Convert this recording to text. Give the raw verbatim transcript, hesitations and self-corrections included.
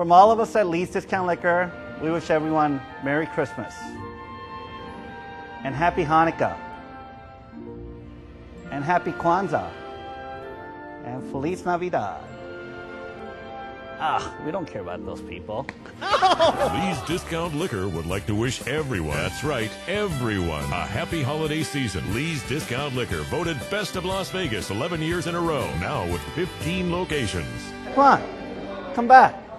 From all of us at Lee's Discount Liquor, we wish everyone Merry Christmas and Happy Hanukkah and Happy Kwanzaa and Feliz Navidad. Ah, we don't care about those people. Lee's Discount Liquor would like to wish everyone, that's right, everyone, a happy holiday season. Lee's Discount Liquor, voted Best of Las Vegas eleven years in a row, now with fifteen locations. Come on, come back.